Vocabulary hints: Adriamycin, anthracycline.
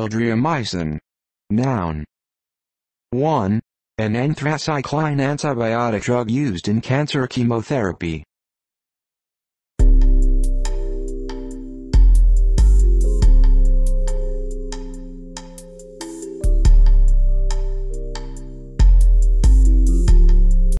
Adriamycin. Noun. 1. An anthracycline antibiotic drug used in cancer chemotherapy.